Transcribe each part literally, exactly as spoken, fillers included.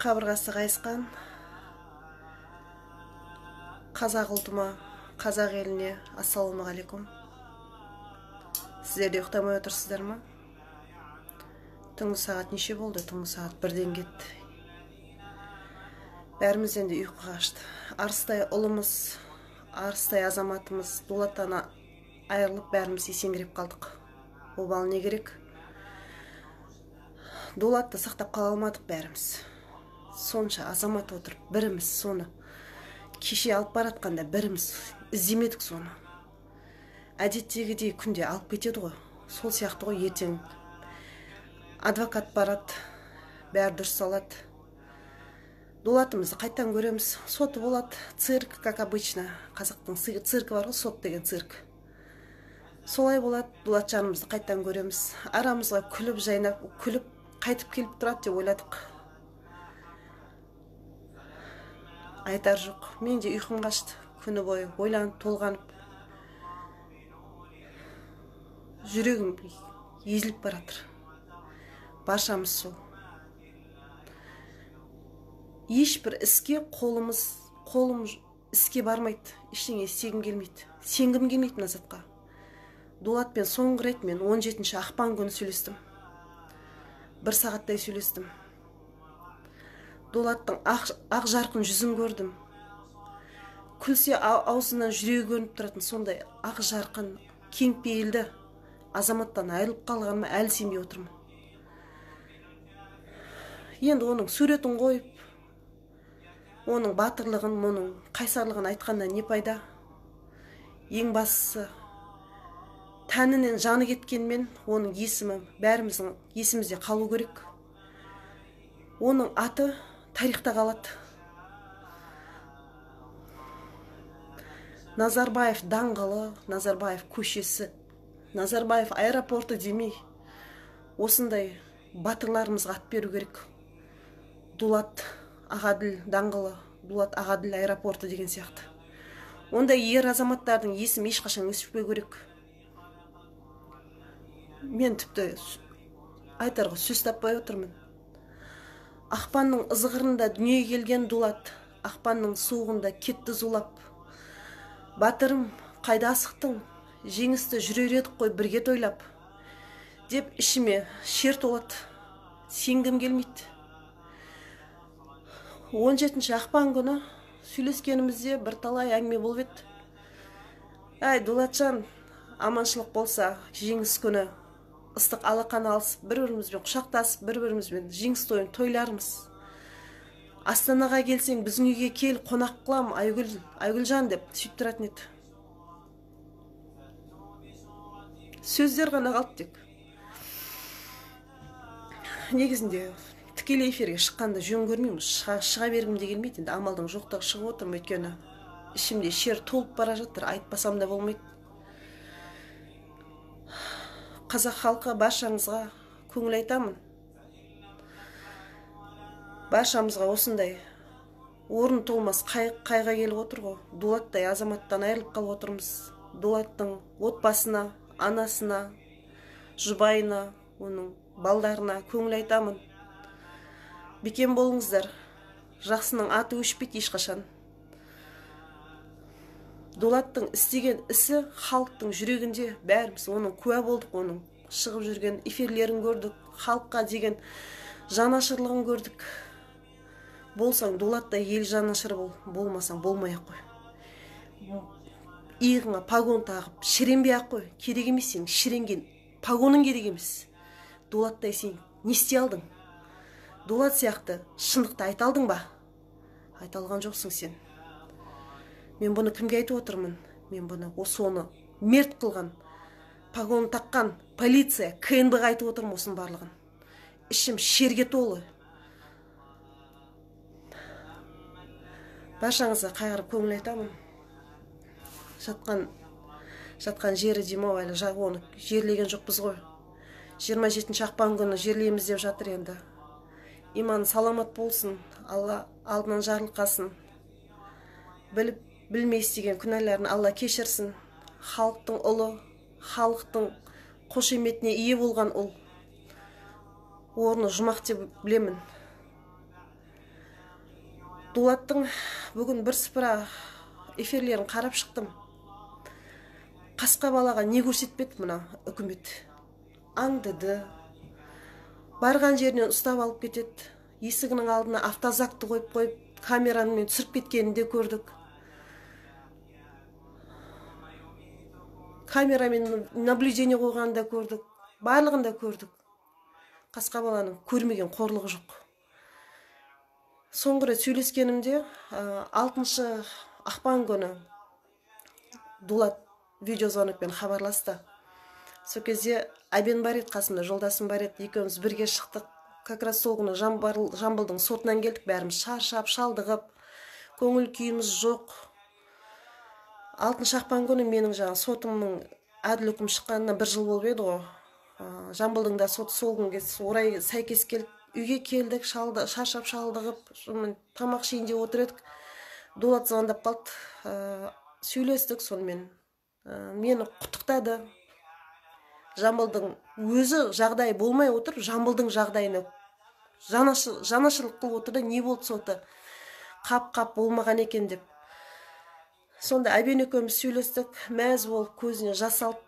қабырғасы қайысқан қазақ ұлтыма, қазақ еліне ассалаумағалейкум. Сіздер де ұйықтамай отырсыздар ма? Түнгі сағат неше болды? Түнгі сағат бірден кетті. Бәріміз енді ұйқыға қашты. Арыстай ұлымыз, арыстай азаматымыз Дулаттан айырылып, бәріміз есеңгіреп қалдық. Обал не керек? Дулатты сақтап қала алмадық бәріміз. Сонша азамат отырып, біріміз соны кеше алып баратқанда біріміз іздемедік соны. Әдеттегідей күнде алып кетеді ғой. Сол сияқты ғой ертең. Адвокат барат, бәрі дұрыс салат. Дулатымызды қайттан көреміз. Соты болады, цирк, как обычно. Қазақтың циркі бар ғой, сот деген цирк. Солай болады, Дулат жанымызды қайттан көреміз. Арамызға күліп жайнап, күліп қайтып келіп тұрады деп ойладық. Айтар жоқ, мен де ұйқым қашты, күні бойы ойланып, толғанып, жүрегім езіліп баратыр. Баршамыз сол. Ешбір іске қолымыз, қолым іске бармайды, ештеңе істегім келмейді, сенгім келмейді мына затқа. Дулатпен соңғы рет мен он жетінші ақпан күні сөйлестім. Бір сағаттай сөйлестім. Дулаттың ақ жарқын жүзін көрдім. Күлсе аузынан жүрегі көрініп тұратын сондай ақ жарқын, кеңпейілді азаматтан айырылып қалғаныма әлі сенбей отырмын. Енді оның суретін қойып, оның батырлығын, мұның қайсарлығын айтқанда не пайда? Ең бастысы, тәнінен жаны кеткенмен оның есімі бәріміздің есімізде қалу керек. Оның аты тарихта қалады. Назарбаев даңғылы, Назарбаев көшесі, Назарбаев аэропорты демей, осындай батырларымызға ат беру керек. Дулат Ағадыл даңғылы, Дулат Ағадыл аэропорты деген сияқты. Ондай ер азаматтардың есім ешқашан өспеу керек. Мен тіпті айтарға сөз таппай отырмын. Ақпанның ызғырында дүние келген Дулат, ақпанның суығында кетті зулап. Батырым, қайда асықтың, жеңісті жүрер едік қой бірге тойлап. Деп ішіме шер толады, сенгім келмейді. он жетінші ақпан күні сөйлескенімізде бірталай әңгіме болып еді. Әй, Дулатжан, аманшылық болса, жеңіс күні ыстық алақан алысып, бір-бірімізбен құшақтасып, бір-бірімізбен жеңіс тойын тойлармыз. Астанаға келсең, біздің үйге кел, қонақ қылам, Айгүл, Айгүлжан деп сөйтіп тұратын еді. Сөздер ғана қалды тек. Негізінде тікелей эфирге шыққанда жөн көрмеймін, шыға бергім де келмейді, енді амалдың жоқтығы шығып отырмын, өйткені ішімде шер толып бара жатыр, айтпасам да болмайды. Қазақ халқы баршаңызға көңіл айтамын. Баршамызға осындай орын толмас қайға келіп отыр ғой. Дулаттай азаматтан айырылып қалып отырмыз. Дулаттың отбасына, анасына, жұбайына, оның балдарына көңіл айтамын. Бекем болыңыздар. Жақсының аты өшпейді ешқашан. Дулаттың істеген ісі халықтың жүрегінде, бәріміз оның куә болдық, оның шығып жүрген эфирлерін көрдік, халыққа деген жанашырлығын көрдік. Болсаң Дулаттай ел жанашыры бол, болмасаң болмай-ақ қой. Иығыңа пагон тағып, шіренбей-ақ қой. Керек емес сен, шіренген пагоның керек емес. Дулаттай сен не істей алдың? Дулат сияқты шындықты айта алдың ба? Айта алған жоқсың сен. Мен бұны кімге айтып отырмын? Мен бұны осы оны мерт қылған, пагон таққан, полиция, КНБ-ға айтып отырмын осының барлығын. Ішім шерге толы. Баршаңызға қайғырып көңіл айтамын. Жатқан, жатқан жері демау әлі жағы оны жерлеген жоқпыз ғой. жиырма жетінші ақпан күні жерлейміз деп жатыр енді. Иман саламат болсын, Алла алдынан жарылқасын. Біліп, білмес деген күнәлерін Алла кешірсін. Халықтың ұлы, халықтың қошеметіне ие болған ұл. Орны жұмақ деп білемін. Дулаттың бүгін бір сыпыра эфирлерін қарап шықтым. Қасқа балаға не көрсетпеді мына үкімет. Аңдыды. Барған жерінен ұстап алып кетеді. Есігінің алдына автозакты қойып-қойып, камерамен түсіріп кеткенін де көрдік. Камерамен наблюдение қойғанын да көрдік. Барлығын да көрдік. Қасқа баланың көрмеген қорлығы жоқ. Соңғы рет сөйлескенімде алтыншы ақпан күні Дулат видеозвонокпен хабарласты. Сол кезде әбен бар еді, қасымда жолдасым бар еді, екеуміз бірге шықтық. Как раз сол күні Жамбылдың сортынан келдік, бәріміз шаршап, шалдығып, көңіл күйіміз жоқ. алтыншы ақпан күні менің жаңа сотымның әділ үкім шыққанына бір жыл болып еді ғой. Жамбылдың да соты сол күнге орай сәйкес келді. Үйге келдік, шалды, шаршап шалдығып, тамақ шейінде отыр едік. Дулат звондап қалды, ә, сөйлестік сонымен. Ә, мені құттықтады. Жамбылдың өзі жағдай болмай отыр, Жамбылдың жағдайына жанашыл, жанашырлық қылып отырды, не болды соты? Қап-қап болмаған екен деп. Сонда әбен екеуміз сөйлестік, мәз болып көзіне жас алды.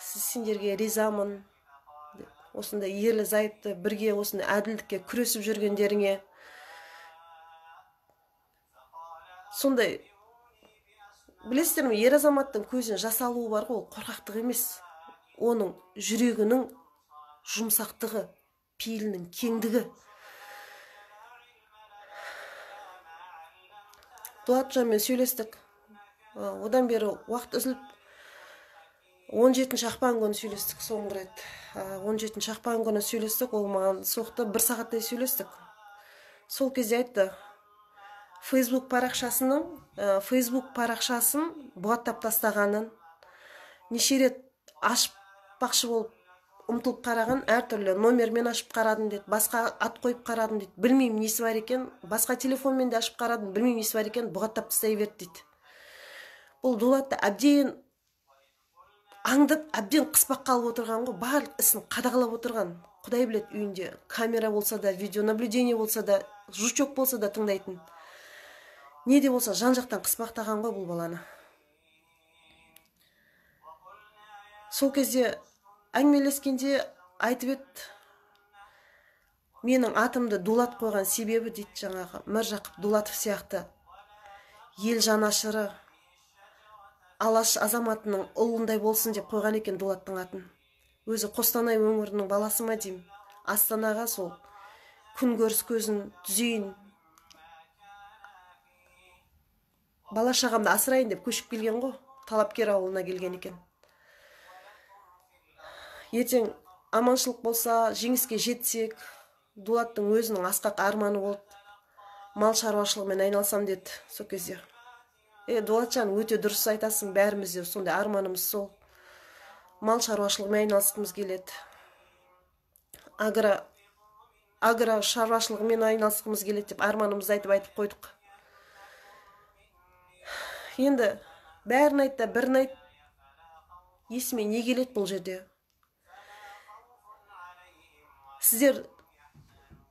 Сендерге ризамын. Осында ерлі зайыпты бірге осында әділдікке күресіп жүргендеріңе. Сондай, білесіздер ме, ер азаматтың көзіне жасалуы бар ғой, қорқақтық емес. Оның жүрегінің жұмсақтығы, пейілінің кеңдігі. Дулатжан мен сөйлестік. Одан бері уақыт үзіліп, он жетінші ақпан күні сөйлестік соңғы рет. он жетінші ақпан күні сөйлестік, ол маған соқты, бір сағаттай сөйлестік. Сол кезде айтты, Facebook парақшасының, Facebook парақшасын бұғаттап тастағанын, неше рет ашып бақшы болып, ұмтылып қараған, әртүрлі номермен ашып қарадым деді, басқа ат қойып қарадым деді, білмеймін несі бар екен, басқа телефонмен де ашып қарадым, білмеймін несі бар екен, бұғаттап тастай берді дейді. Бұл Дулатты әбден аңдып, әбден қыспақ қалып отырған ғой, барлық ісін қадағалап отырған. Құдай білет, үйінде камера болса да, видеонаблюдение болса да, жучок болса да тыңдайтын. Не де болса, жан-жақтан қыспақтаған ғой бұл баланы. Сол кезде әңгімелескенде айтып еді, менің атымды Дулат қойған себебі дейді, жаңағы Міржақып Дулатов сияқты ел жанашыры, Алаш азаматының ұлындай болсын деп қойған екен Дулаттың атын. Өзі Костанай өңірінің баласы ма деймін. Астанаға сол күн көріс көзін түзейін. Бала шағамды асырайын деп көшіп келген ғой. Талапкер ауылына келген екен. Ертең аманшылық болса, жеңіске жетсек, Дулаттың өзінің асқақ арманы болды. Мал шаруашылығымен айналсам деді сол кезде. Е, Дулатжан, өте дұрыс айтасың, бәріміз де сондай арманымыз сол. Мал шаруашылығымен айналысқымыз келеді. Агра, агра шаруашылығымен айналысқымыз келеді деп арманымызды айтып айтып қойдық. Енді бәрін айт та, бірін айт, есіме не келеді бұл жерде? Сіздер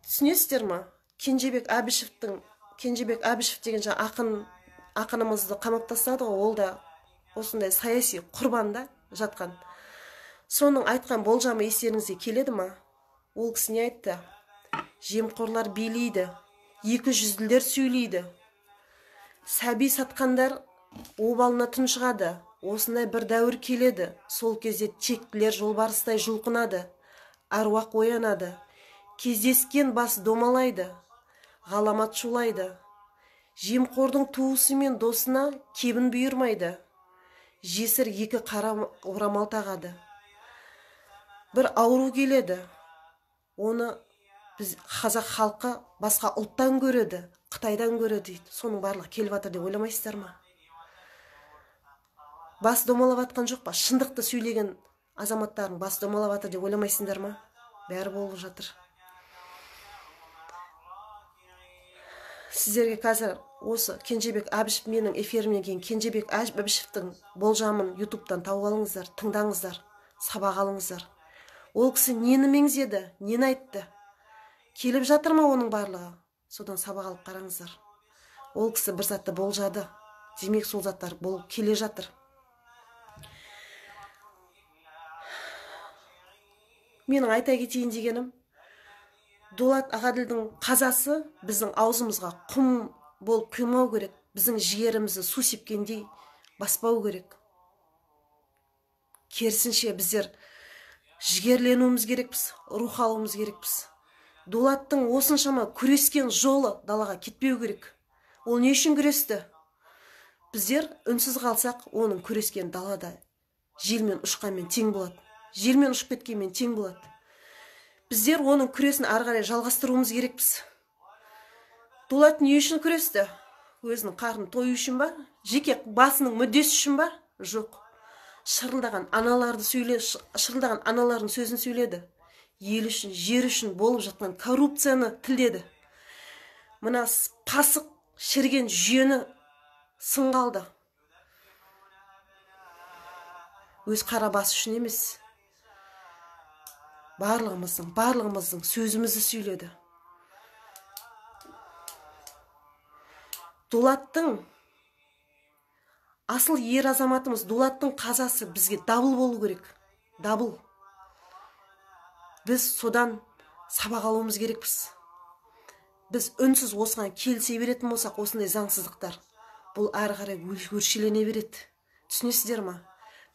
түсінесіздер ма? Кенжебек Әбішевтің, Кенжебек Әбішев деген жаңа ақын ақынымызды қамап тастады ғой, ол да осындай саяси құрбанда жатқан. Соның айтқан болжамы естеріңізге келеді ма? Ол кісіне айтты, жемқорлар билейді, екі жүзділер сөйлейді, сәби сатқандар обалына тұншығады, осындай бір дәуір келеді, сол кезде тектілер жолбарыстай жұлқынады, аруақ оянады, кездескен бас домалайды, ғаламат шулайды. Жемқордың туысы мен досына кебін бұйырмайды. Жесір екі қара орамал тағады. Бір ауру келеді. Оны біз қазақ халқы басқа ұлттан көреді, Қытайдан көреді дейді. Соның барлығы келіп жатыр деп ойламайсыздар ма? Бас домалап атқан жоқ па? Шындықты сөйлеген азаматтардың бас домалап атыр деп ойламайсыңдар ма? Бәрі болып жатыр. Сіздерге қазір осы Кенжебек Әбішев, менің эфирімнен кейін Кенжебек Әбішевтің болжамын ютубтан тауып алыңыздар, тыңдаңыздар, сабақ алыңыздар. Ол кісі нені меңзеді, нені айтты? Келіп жатыр ма оның барлығы? Содан сабақ алып қараңыздар. ол кісі бір затты болжады. Демек сол заттар бол келе жатыр. Менің айта кетейін дегенім, Дулат Ағадылдың қазасы біздің аузымызға құм болып құймау керек, біздің жігерімізді су сепкендей баспау керек. Керісінше біздер жігерленуіміз керекпіз, рух алуымыз керекпіз. Дулаттың осыншама күрескен жолы далаға кетпеу керек. Ол не үшін күресті? Біздер үнсіз қалсақ, оның күрескен далада желмен ұшқанмен тең болады. Желмен ұшып кеткенмен тең болады. Біздер оның күресін ары қарай жалғастыруымыз керекпіз. Дулат не үшін күресті? Өзінің қарнын тою үшін ба? Жеке басының мүддесі үшін ба? Жоқ. Шырылдаған аналарды сөйле, шырылдаған аналардың сөзін сөйледі. Ел үшін, жер үшін болып жатқан коррупцияны тілдеді. Мына пасық шірген жүйені сынғалды. Өз қара бас үшін емес. Барлығымыздың, барлығымыздың сөзімізді сөйледі. Дулаттың, асыл ер азаматымыз Дулаттың қазасы бізге дабыл болу керек. Дабыл. Біз содан сабақ алуымыз керекпіз. Біз үнсіз осыған келісе беретін болсақ, осындай заңсыздықтар. Бұл әрі қарай өршелене береді. Түсінесіздер ма?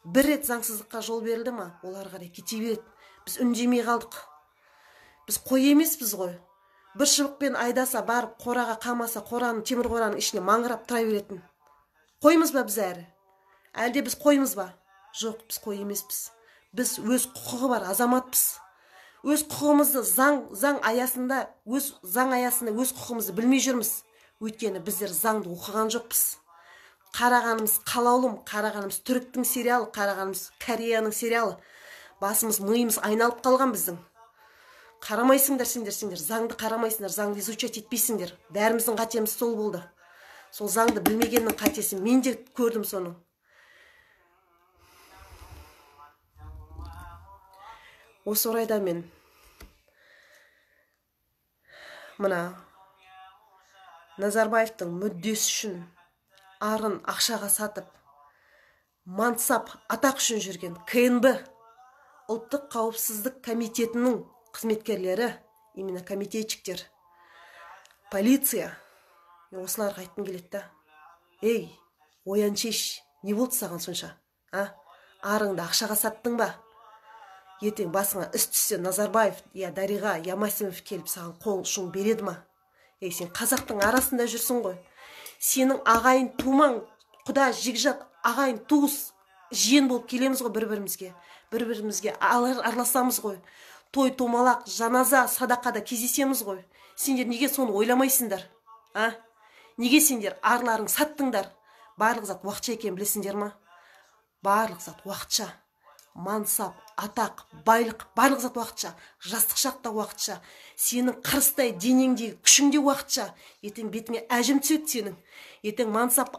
Бір рет заңсыздыққа жол берілді ма? Ол әрі қарай кете береді. Біз үндемей қалдық. Біз қой емеспіз ғой. Бір шыбықпен айдаса барып, қораға қамаса, қораның, темір қораның ішіне маңырап тұра беретін. Қойымыз ба біз әрі? Әлде біз қойымыз ба? Жоқ, біз қой емеспіз. Біз өз құқығы бар азаматпыз. Өз құқығымызды заң, заң аясында, өз заң аясында өз құқығымызды білмей жүрміз. Өйткені біздер заңды оқыған жоқпыз. Қарағанымыз қалаулым, қарағанымыз түріктің сериалы, қарағанымыз кореяның сериалы. Басымыз, миымыз айналып қалған біздің. Қарамайсыңдар сендер, сендер. Заңды қарамайсыңдар, заңды изучать етпейсіңдер. Бәріміздің қатеміз сол болды. Сол заңды білмегеннің қатесі. Мен де көрдім соны. Осы орайда мен мына Назарбаевтың мүддесі үшін арын ақшаға сатып, мансап, атақ үшін жүрген КНБ ұлттық қауіпсіздік комитетінің қызметкерлері, именно комитетчиктер, полиция, осылар қайтын келетті. Эй, оян шеш, не болды саған сонша? А? Арыңды ақшаға саттың ба? Ертең басыңа үс түссе Назарбаев, я Дариға, я Масимов келіп саған қол ұшын береді ма? Ей, сен қазақтың арасында жүрсің ғой. Сенің ағайын тумаң, құда жекжат, ағайын туыс, жиен болып келеміз ғой бір-бірімізге. Бір-бірімізге араласамыз ғой. Той, томалақ, жаназа, садақада кездесеміз ғой. Сендер неге соны ойламайсыңдар? А? Неге сендер арларың саттыңдар? Барлық зат уақытша екен, білесіңдер ма? Барлық зат уақытша. Мансап, атақ, байлық, барлық зат уақытша. Жастық шақта уақытша. Сенің қырыстай денеңдегі күшіңде уақытша. Ертең бетіңе әжім түседі сенің. Ертең мансап,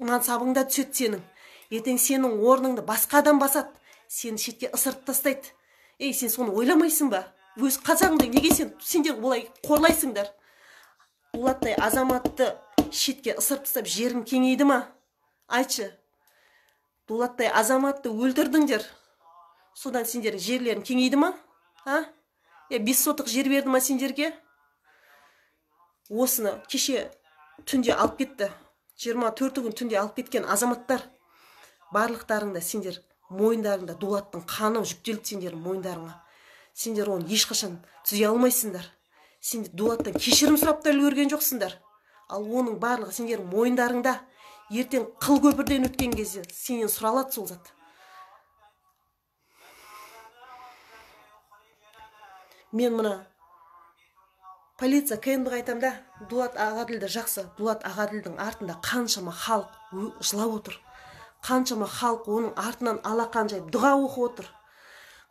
мансабыңда түседі сенің. Ертең сенің орныңды басқа адам басады. Сен шетке ысырып тастайды. Ей, сен соны ойламайсың ба? Өз қазағыңды неге сен сендер олай қорлайсыңдар? Дулаттай азаматты шетке ысырып тастап жерің кеңейді ма? Айтшы. Дулаттай азаматты өлтірдіңдер. Содан сендер жерлерің кеңейді ма? А? Я бес сотық жер берді ма сендерге? Осыны кеше түнде алып кетті. жиырма төрті күн түнде алып кеткен азаматтар. Барлықтарыңда сендер мойындарында Дулаттың қаны жүктеліп сендер мойындарыңа. Сендер оны ешқашан түзей алмайсыңдар. Сендер Дулаттан кешірім сұрап та үлгерген жоқсыңдар. Ал оның барлығы сендер мойындарыңда. Ертең қыл көпірден өткен кезде сенен сұралады сол зат. Мен мына полиция КНБ-ға айтам да, Дулат Ағадылды жақсы. Дулат Ағадылдың артында қаншама халық жылап отыр. Қаншама халық оның артынан алақан жайып дұға оқып отыр.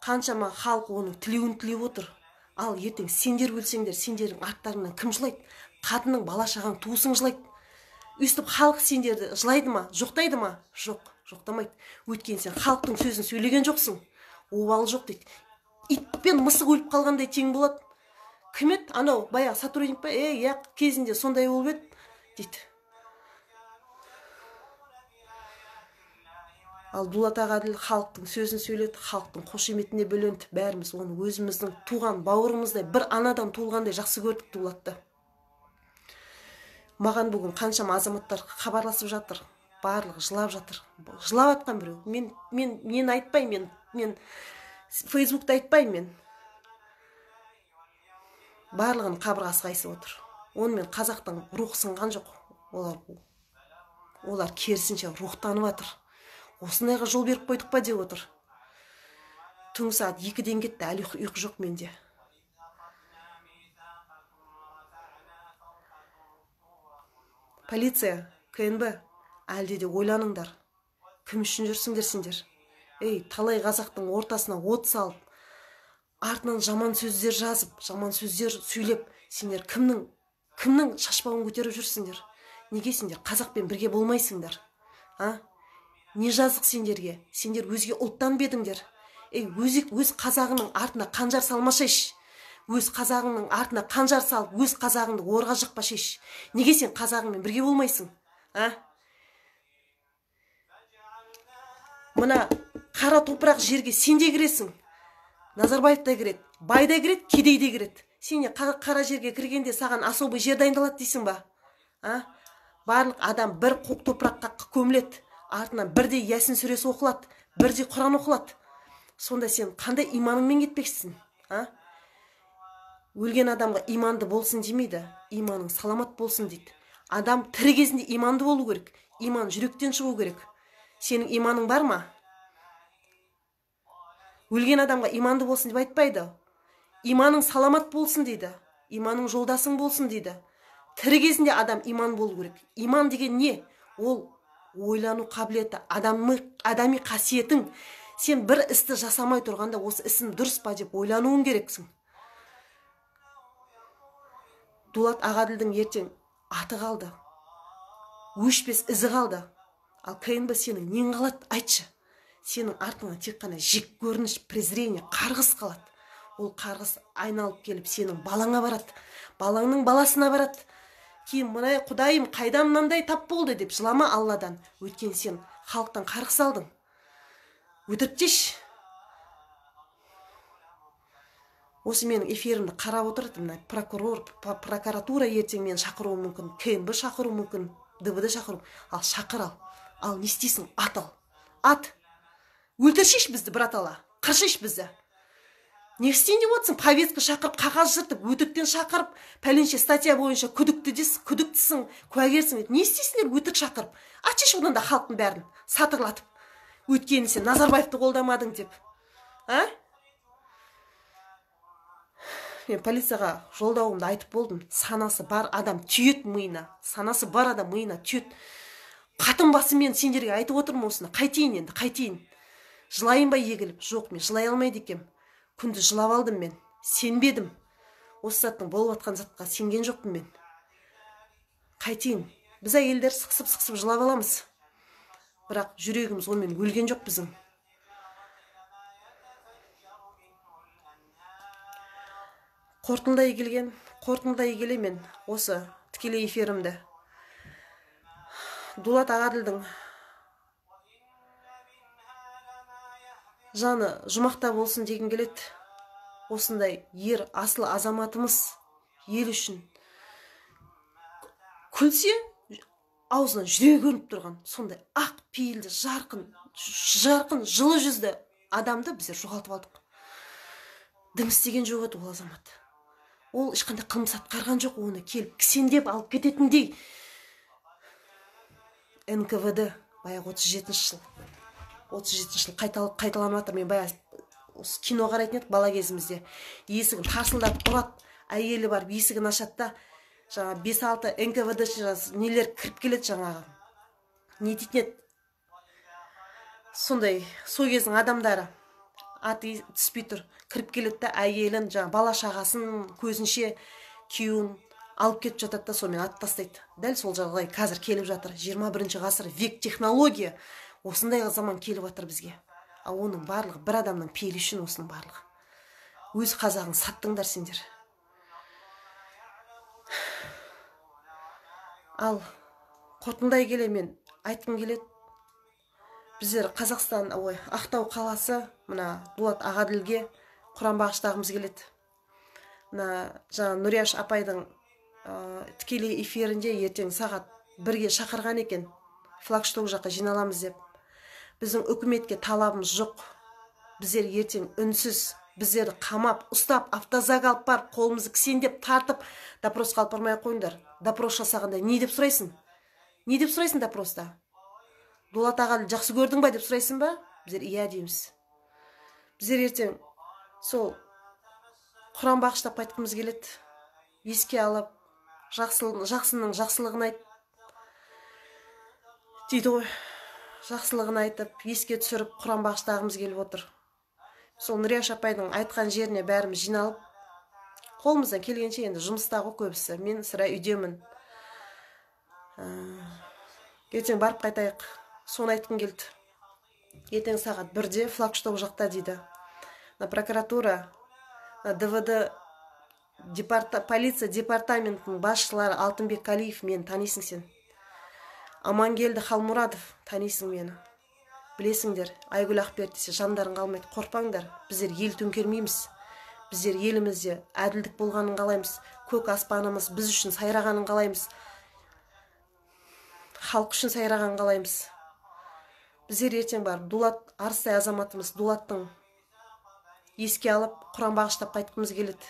Қаншама халық оның тілеуін тілеп отыр. Ал ертең сендер өлсеңдер, сендердің арттарынан кім жылайды? Қатының, бала шағаң, туысың жылайды. Өстіп халық сендерді жылайды ма? Жоқтайды ма? Жоқ, жоқтамайды. Өткен сен халықтың сөзін сөйлеген жоқсың. Обал жоқ дейді. Ит пен мысық өліп қалғандай тең болады. Кім еді? Анау, баяғы сотрудник па? Е, кезінде сондай болып еді дейді. ал Дулат Ағадыл халықтың сөзін сөйледі, халықтың қошеметіне бөленді. Бәріміз оны өзіміздің туған бауырымыздай, бір анадан туылғандай жақсы көрдік Дулатты. Маған бүгін қаншама азаматтар хабарласып жатыр, барлығы жылап жатыр. Жылап атқан біреу. Мен мен мен айтпаймын, мен Фейсбукта айтпаймын. Барлығын қабырғасы қайсы отыр. Онымен қазақтың рух сынған жоқ. Олар олар керісінше рухтанып жатыр. Осындайға жол беріп қойдық па деп отыр. Түн сағат екіден кетті, әлі ұйқы жоқ менде. Полиция, КНБ, әлде де ойланыңдар. Кім үшін жүрсіңдер сендер? Эй, талай қазақтың ортасына от салып, артынан жаман сөздер жазып, жаман сөздер сөйлеп, сендер кімнің кімнің шашпауын көтеріп жүрсіңдер? Неге сендер қазақпен бірге болмайсыңдар? А? Не жазық сендерге? Сендер өзге ұлттан бедіңдер. Ей, өз, өз қазағының артына қанжар салмашеш. Өз қазағының артына қанжар салып, өз қазағыңды орға жықпашеш. Неге сен қазағыңмен бірге болмайсың? А? Мына қара топырақ жерге сен де кіресің. Назарбаев та кіреді, бай да кіреді, кедей де кіреді. Сен қара жерге кіргенде саған особый жер дайындалады дейсің ба? А? Барлық адам бір қоқ топыраққа көміледі, артынан бірде Ясин сүресі оқылады, бірде Құран оқылады. Сонда сен қандай иманыңмен кетпексің? А? Өлген адамға иманды болсын демейді, иманың саламат болсын дейді. Адам тірі кезінде иманды болу керек, иман жүректен шығу керек. Сенің иманың бар ма? Өлген адамға иманды болсын деп айтпайды. Иманың саламат болсын дейді, иманың жолдасың болсын дейді. Тірі кезінде адам иман болу керек. Иман деген не? Ол ойлану қабілеті, адамы, адами қасиетің. Сен бір істі жасамай тұрғанда осы ісін дұрыс па деп ойлануың керексің. Дулат Ағадылдың ертең аты қалды, өшпес ізі қалды. Ал КНБ сенің нең қалады айтшы? Сенің артыңа тек қана жек көрініш, презрение, қарғыс қалады. Ол қарғыс айналып келіп сенің балаңа барады, балаңның баласына барады. Кейін мынай құдайым қайдан мынандай тап болды деп жылама Алладан. Өткен сен халықтан қарғыс алдың. Өтірттеш. Осы менің эфирімді қарап отырды мына прокурор, прокуратура ертең мен шақыруы мүмкін, КНБ шақыруы мүмкін, ДВД шақыру. Ал шақыр ал. Ал не істейсің? Ат ал. Ат. Өлтіршеш бізді, брат Алла. Қыршеш бізді. Не істейін деп отырсың? Повестка шақырып, қағаз жыртып, өтіріктен шақырып, пәленше статья бойынша күдіктідесің, күдіктісің, куәгерсің. Не істейсіңдер өтірік шақырып? Атшеш одан да халықтың бәрін сатырлатып. Өткенін сен Назарбаевты қолдамадың деп. А? Мен полицияға жолдауымды айтып болдым. Санасы бар адам түйет миына. Санасы бар адам миына түйет. Қатын басы мен сендерге айтып отырмын осыны. Қайтейін енді, қайтейін. Жылайын ба егіліп? Жоқ, мен жылай алмайды екем. Күнді жылап алдым мен, сенбедім. Осы заттың болып атқан затқа сенген жоқпын мен. Қайтейін, біз әйелдер сықсып-сықсып жылап аламыз. Бірақ жүрегіміз онымен өлген жоқ біздің. Қортындай келген, қортындай келе мен осы тікелей эфирімді. Дулат Ағадылдың жаны жұмақта болсын деген келеді. Осындай ер асыл азаматымыз ел үшін күлсе аузынан жүрегі көрініп тұрған сондай ақ пейілді, жарқын, жарқын жылы жүзді адамды біздер жоғалтып алдық. Дым істеген жоқ еді ол азамат. Ол ешқандай қылмыс атқарған жоқ, оны келіп кісендеп алып кететіндей. эн ка вэ дэ баяғы отыз жетінші жыл. отыз жетінші жыл қайталанып жатыр. Мен баяғы кино қарайтын едік бала кезімізде. Есігін тарсылдап ұрады, әйелі барып есігін ашады, жаңағы бес алты эн ка вэ дэ нелер кіріп келеді, жаңағы не дейтін еді, сондай сол кездің адамдары, аты түспей тұр, кіріп келеді да әйелін, жаңағы бала шағасын, көзінше күйеуін алып кетіп жатады да сонымен атып тастайды. Дәл сол жағдай қазір келіп жатыр. жиырма бірінші ғасыр, век технология. Осындай заман келіп жатыр бізге. А оның барлығы бір адамның пейілі үшін, осының барлығы. Өз қазағын саттыңдар сендер. Ал қортындай келе мен айтқым келеді. біздер Қазақстан, ой, Ақтау қаласы, мына Дулат Ағадылге құран бағыштағымыз келеді. Мына жаңа Нұрияш апайдың ә, тікелей эфирінде ертең сағат бірге шақырған екен. Флагшток жаққа жиналамыз деп. Біздің үкіметке талабымыз жоқ. Біздер ертең үнсіз, біздерді қамап, ұстап, автозак алып барып, қолымызды кісендеп тартып, допросқа алып бармай қойыңдар. Допрос жасағанда не деп сұрайсың? Не деп сұрайсың допроста? Дулат ағаны жақсы көрдің ба деп сұрайсың ба? Біздер иә дейміз. Біздер ертең сол Құран бағыштап айтқымыз келеді. Еске алып, жақсының жақсылығын айт. Дейді ғой, жақсылығын айтып, еске түсіріп, Құран бағыштағымыз келіп отыр. Сол Нұрияш апайдың айтқан жеріне бәріміз жиналып, қолымыздан келгенше енді жұмыстағы көбісі. Мен сыра үйдемін. Ертең барып қайтайық. Соны айтқым келді. Ертең сағат бірде флагшток жақта дейді. На прокуратура, на ДВД, департа, полиция департаментінің басшылары Алтынбек Калиф, мен танисың сен. Амангелді Халмұрадов, танисың мені. Білесіңдер, Айгүл Ақберді десе жандарың қалмайды, қорпаңдар. Біздер ел төңкермейміз. Біздер елімізде әділдік болғанын қалаймыз. Көк аспанымыз біз үшін сайрағанын қалаймыз. Халық үшін сайрағанын қалаймыз. Біздер ертең бар. Дулат арсай азаматымыз Дулаттың еске алып, Құран бағыштап қайтқымыз келеді.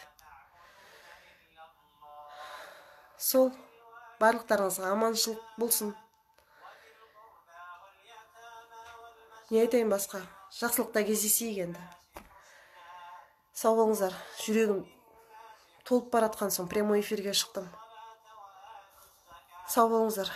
Сол барлықтарыңызға аманшылық болсын. Не айтайын басқа? Жақсылықта кездесейік енді. Сау болыңыздар. Жүрегім толып баратқан соң прямой эфирге шықтым. Сау болыңыздар.